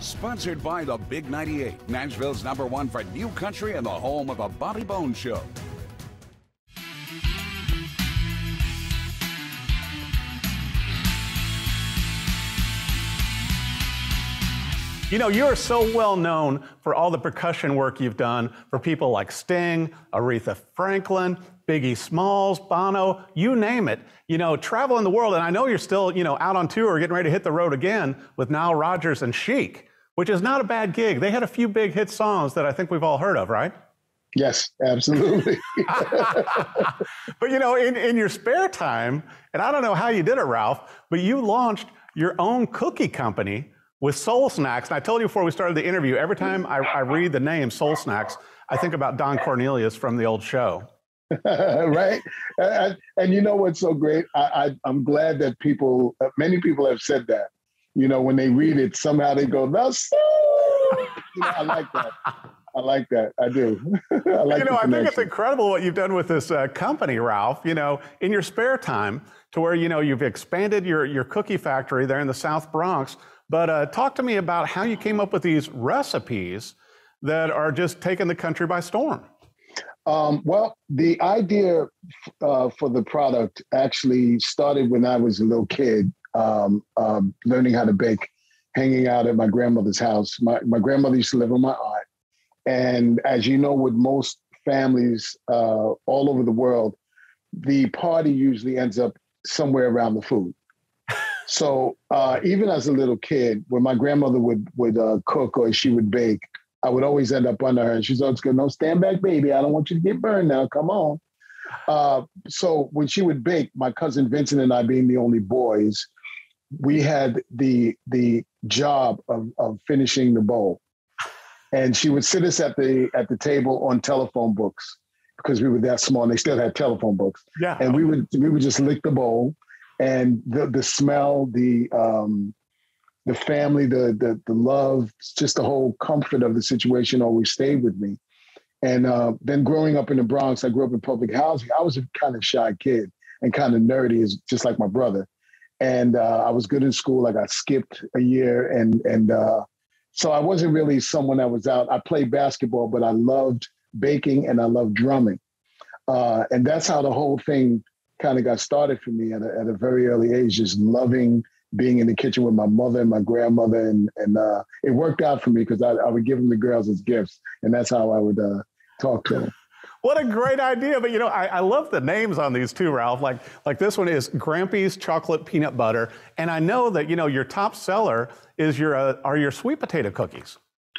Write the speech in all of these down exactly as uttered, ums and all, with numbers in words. Sponsored by the Big ninety-eight, Nashville's number one for new country and the home of the Bobby Bones Show. You know, you are so well known for all the percussion work you've done for people like Sting, Aretha Franklin, Biggie Smalls, Bono, you name it. You know, traveling the world, and I know you're still, you know, out on tour getting ready to hit the road again with Nile Rodgers and Chic, which is not a bad gig. They had a few big hit songs that I think we've all heard of, right? Yes, absolutely. But, you know, in, in your spare time, and I don't know how you did it, Ralph, but you launched your own cookie company with Soul Snacks. And I told you before we started the interview, every time I, I read the name Soul Snacks, I think about Don Cornelius from the old show. Right? And, and you know what's so great? I, I, I'm glad that people, many people have said that. You know, when they read it, somehow they go, "The Soul!" You know, I like that. I like that. I do. I like you know, I think it's incredible what you've done with this uh, company, Ralph, you know, in your spare time, to where, you know, you've expanded your, your cookie factory there in the South Bronx. But uh, talk to me about how you came up with these recipes that are just taking the country by storm. Um, well, the idea uh, for the product actually started when I was a little kid, um, um, learning how to bake, hanging out at my grandmother's house. My, my grandmother used to live with my aunt. And as you know, with most families uh, all over the world, the party usually ends up somewhere around the food. So uh, even as a little kid, when my grandmother would would uh, cook or she would bake, I would always end up under her. And she's always going, "No, stand back, baby. I don't want you to get burned now. Come on." Uh, so when she would bake, my cousin Vincent and I, being the only boys, we had the the job of, of finishing the bowl. And she would sit us at the at the table on telephone books, because we were that small and they still had telephone books. Yeah. And we would we would just lick the bowl. And the the smell, the um, the family, the, the the love, just the whole comfort of the situation always stayed with me. And uh, then growing up in the Bronx, I grew up in public housing. I was a kind of shy kid and kind of nerdy, is just like my brother. And uh, I was good in school. Like I skipped a year, and and uh, so I wasn't really someone that was out. I played basketball, but I loved baking and I loved drumming, uh, and that's how the whole thing kind of got started for me at a, at a very early age, just loving being in the kitchen with my mother and my grandmother. And, and uh, it worked out for me because I, I would give them the girls as gifts. And that's how I would uh, talk to them. What a great idea. But, you know, I, I love the names on these too, Ralph. Like, like this one is Grampy's chocolate peanut butter. And I know that, you know, your top seller is your uh, are your sweet potato cookies.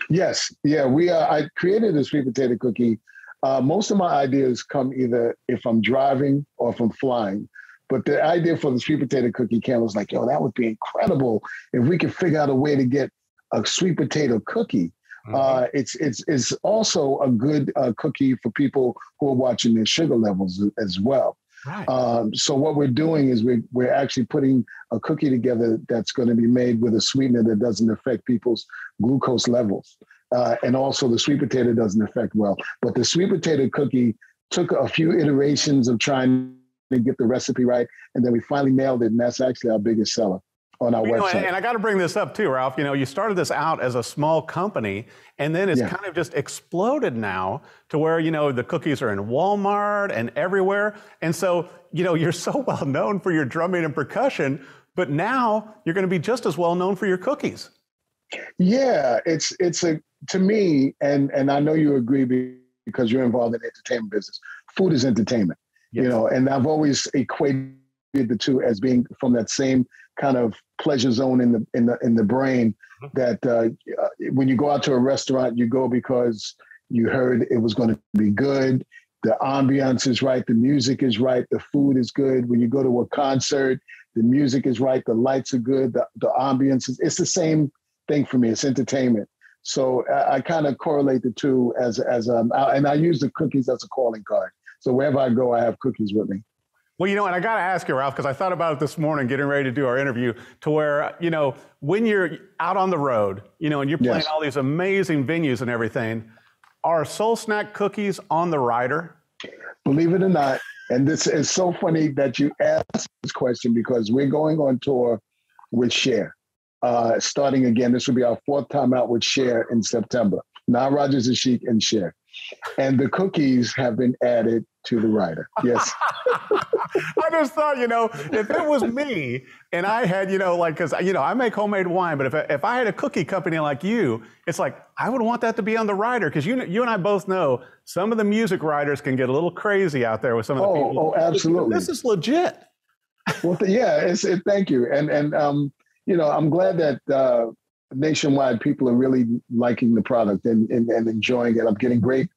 Yes. Yeah, we uh, I created a sweet potato cookie. Uh, most of my ideas come either if I'm driving or if I'm flying. But the idea for the sweet potato cookie can was like, yo, that would be incredible if we could figure out a way to get a sweet potato cookie. Mm-hmm. uh, it's it's it's also a good uh, cookie for people who are watching their sugar levels as well. Right. Um, so what we're doing is we're, we're actually putting a cookie together that's going to be made with a sweetener that doesn't affect people's glucose levels. Uh, and also the sweet potato doesn't affect well. But the sweet potato cookie took a few iterations of trying to get the recipe right. And then we finally nailed it. And that's actually our biggest seller on our you website. Know, and, and I got to bring this up too, Ralph. You know, you started this out as a small company, and then it's yeah. kind of just exploded now to where, you know, the cookies are in Walmart and everywhere. And so, you know, you're so well known for your drumming and percussion, but now you're going to be just as well known for your cookies. Yeah, it's it's a to me, and and I know you agree because you're involved in the entertainment business. Food is entertainment, yes. You know, and I've always equated the two as being from that same kind of pleasure zone in the in the in the brain. Mm-hmm. That uh, when you go out to a restaurant, you go because you heard it was going to be good. The ambiance is right, the music is right, the food is good. When you go to a concert, the music is right, the lights are good, the the ambiance is. It's the same thing for me. It's entertainment. So I, I kind of correlate the two as as um I, and I use the cookies as a calling card. So wherever I go, I have cookies with me. Well, you know, and I got to ask you, Ralph, because I thought about it this morning, getting ready to do our interview, to where, you know, when you're out on the road, you know, and you're playing yes. all these amazing venues and everything, are Soul Snack cookies on the rider? Believe it or not, and this is so funny that you asked this question because we're going on tour with Cher. uh, starting again. This will be our fourth time out with Cher in September. Nile Rodgers and Chic and Cher. And the cookies have been added to the rider. Yes. I just thought, you know, if it was me and I had, you know, like, because, you know, I make homemade wine, but if I, if I had a cookie company like you, it's like, I would want that to be on the rider, because you you and I both know some of the music writers can get a little crazy out there with some of the oh, people. Oh, absolutely. This is legit. Well, yeah, it's, it, thank you. And, and um, you know, I'm glad that uh, nationwide people are really liking the product and, and, and enjoying it. I'm getting great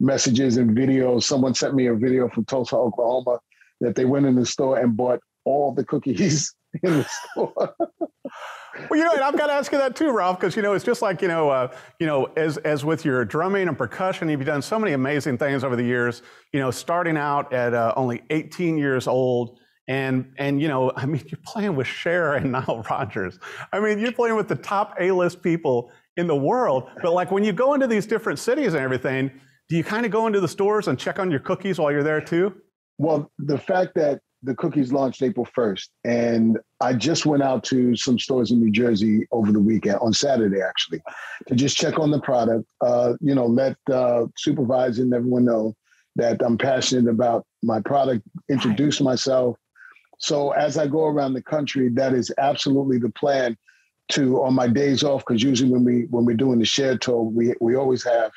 messages and videos. Someone sent me a video from Tulsa, Oklahoma, that they went in the store and bought all the cookies in the store. Well, you know, and I've got to ask you that too, Ralph, because, you know, it's just like, you know, uh, you know, as as with your drumming and percussion, you've done so many amazing things over the years, you know, starting out at uh, only eighteen years old. And, and you know, I mean, you're playing with Cher and Nile Rodgers. I mean, you're playing with the top A-list people in the world. But like when you go into these different cities and everything, do you kind of go into the stores and check on your cookies while you're there too? Well, the fact that the cookies launched April first, and I just went out to some stores in New Jersey over the weekend, on Saturday actually, to just check on the product, uh, you know, let uh, supervisor and everyone know that I'm passionate about my product, introduce myself. So as I go around the country, that is absolutely the plan to, on my days off, because usually when, we, when we're doing the Cher tour, we, we always have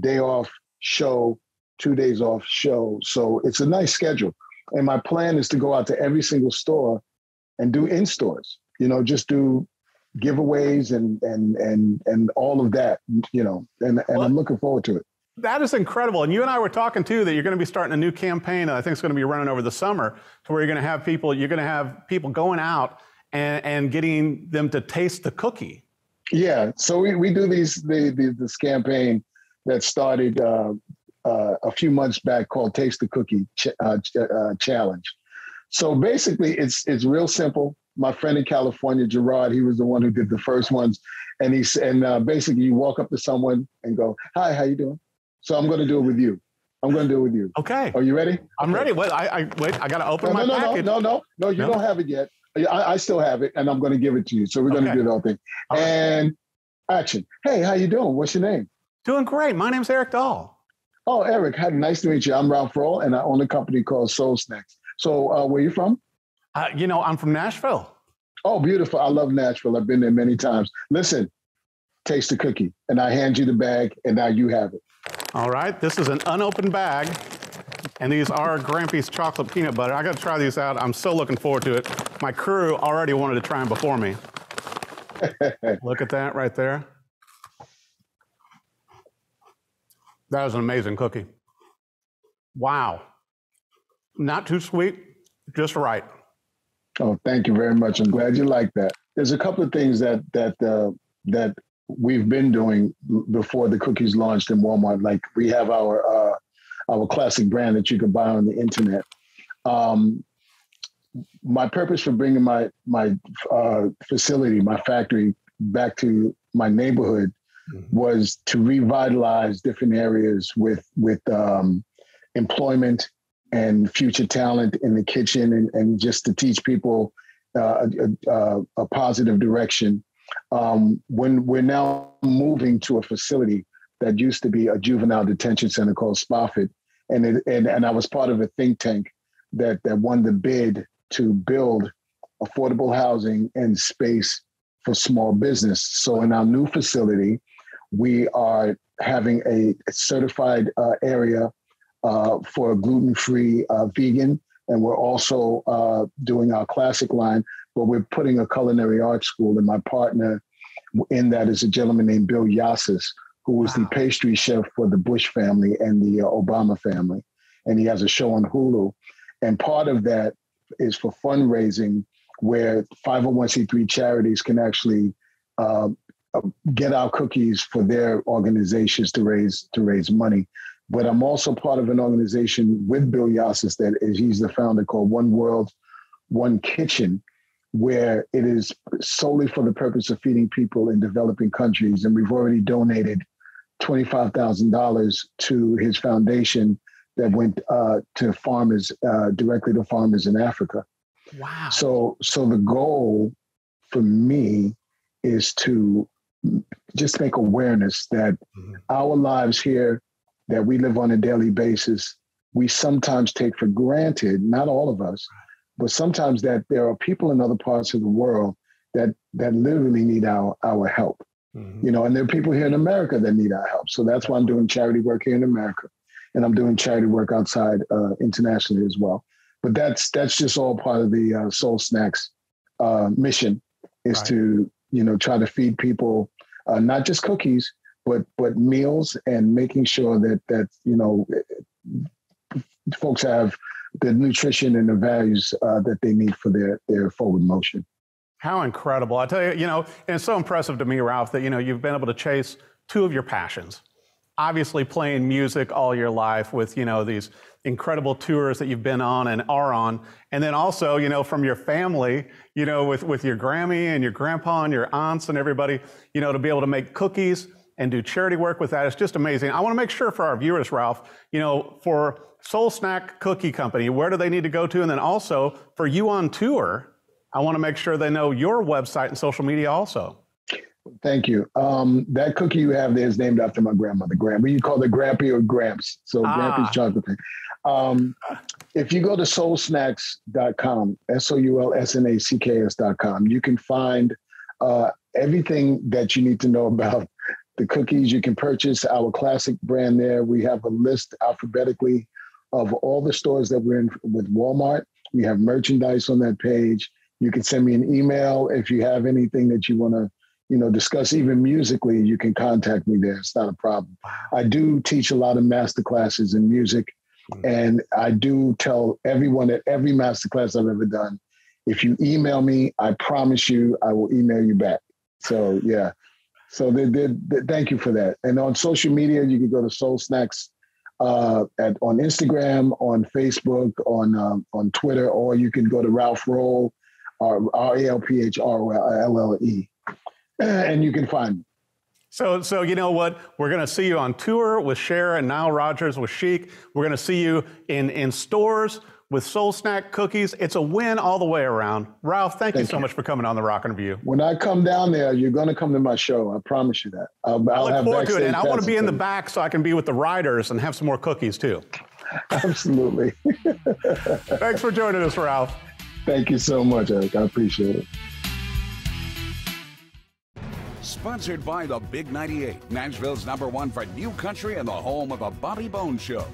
day off, show, two days off, show. So it's a nice schedule. And my plan is to go out to every single store and do in-stores, you know, just do giveaways and and and and all of that, you know, and, and well, I'm looking forward to it. That is incredible. And you and I were talking too that you're going to be starting a new campaign that I think is going to be running over the summer, to where you're going to have people, you're going to have people going out and, and getting them to taste the cookie. Yeah. So we, we do these, the, the, this campaign that started uh, uh, a few months back called Taste the Cookie Ch- uh, Ch- uh, Challenge. So basically it's, it's real simple. My friend in California, Gerard, he was the one who did the first ones. And he's, and uh, basically you walk up to someone and go, hi, how you doing? So I'm going to do it with you. I'm going to do it with you. Okay. Are you ready? I'm okay. ready. Wait, I, I, wait, I got to open no, my no, no, package. No, no, no, no, you no. don't have it yet. I, I still have it, and I'm going to give it to you. So we're going okay. to do the whole thing. All and right. action. Hey, how you doing? What's your name? Doing great. My name's Eric Dahl. Oh, Eric, hi, nice to meet you. I'm Ralph Rolle, and I own a company called Soul Snacks. So uh, where are you from? Uh, you know, I'm from Nashville. Oh, beautiful. I love Nashville. I've been there many times. Listen, taste the cookie, and I hand you the bag, and now you have it. All right, this is an unopened bag, and these are Grampy's chocolate peanut butter. I got to try these out. I'm so looking forward to it. My crew already wanted to try them before me. Look at that right there. That is an amazing cookie. Wow. Not too sweet, just right. Oh, thank you very much. I'm glad you like that. There's a couple of things that that uh, that. we've been doing before the cookies launched in Walmart. Like we have our uh, our classic brand that you can buy on the internet. Um, my purpose for bringing my my uh, facility, my factory, back to my neighborhood mm-hmm. was to revitalize different areas with with um, employment and future talent in the kitchen, and, and just to teach people uh, a, a, a positive direction. Um, when we're now moving to a facility that used to be a juvenile detention center called Spofford, and it, and and I was part of a think tank that that won the bid to build affordable housing and space for small business. So in our new facility, we are having a certified uh, area uh, for gluten-free, uh, vegan, and we're also uh, doing our classic line. But we're putting a culinary arts school, and my partner in that is a gentleman named Bill Yosses, who was wow. the pastry chef for the Bush family and the uh, Obama family. And he has a show on Hulu. And part of that is for fundraising, where five oh one c three charities can actually uh, get our cookies for their organizations to raise to raise money. But I'm also part of an organization with Bill Yosses that is, he's the founder, called One World, One Kitchen, where it is solely for the purpose of feeding people in developing countries. And we've already donated twenty-five thousand dollars to his foundation that went uh, to farmers, uh, directly to farmers in Africa. Wow. So so the goal for me is to just make awareness that mm-hmm. our lives here, that we live on a daily basis, we sometimes take for granted, not all of us, but sometimes that there are people in other parts of the world that that literally need our, our help. Mm-hmm. You know, and there are people here in America that need our help. So that's why I'm doing charity work here in America. And I'm doing charity work outside uh, internationally as well. But that's that's just all part of the uh, Soul Snacks uh, mission is right. to, you know, try to feed people, uh, not just cookies, but but meals, and making sure that, that you know, folks have the nutrition and the values uh, that they need for their, their forward motion. How incredible. I tell you, you know, and it's so impressive to me, Ralph, that, you know, you've been able to chase two of your passions. Obviously playing music all your life with, you know, these incredible tours that you've been on and are on. And then also, you know, from your family, you know, with, with your Grammy and your grandpa and your aunts and everybody, you know, to be able to make cookies and do charity work with that. It's just amazing. I want to make sure for our viewers, Ralph, you know, for Soul Snack Cookie Company, where do they need to go to? And then also for you on tour, I want to make sure they know your website and social media also. Thank you. Um, that cookie you have there is named after my grandmother, Grampy. You call it Grampy or Gramps. So ah. Grampy's chocolate peanut butter. Um, if you go to soul snacks dot com, S O U L S N A C K S dot com, you can find uh, everything that you need to know about the cookies. You can purchase our classic brand there. We have a list alphabetically of all the stores that we're in with Walmart. We have merchandise on that page. You can send me an email if you have anything that you want to you know, discuss, even musically, you can contact me there. It's not a problem. I do teach a lot of master classes in music. Mm-hmm. And I do tell everyone at every master class I've ever done, if you email me, I promise you, I will email you back. So yeah. So they did. Thank you for that. And on social media, you can go to Soul Snacks uh, at, on Instagram, on Facebook, on, um, on Twitter, or you can go to Ralph Rolle, R A L P H R O L L E. And you can find me. So, so you know what? We're going to see you on tour with Cher and Nile Rodgers with Chic. We're going to see you in, in stores with Soul Snack Cookies. It's a win all the way around. Ralph, thank, thank you so you. much for coming on The Rockin' Review. When I come down there, you're going to come to my show. I promise you that. I'll, I'll I look forward to it. And I want to be in the back so I can be with the riders and have some more cookies too. Absolutely. Thanks for joining us, Ralph. Thank you so much, Eric. I appreciate it. Sponsored by the Big ninety-eight, Nashville's number one for new country and the home of the Bobby Bones Show.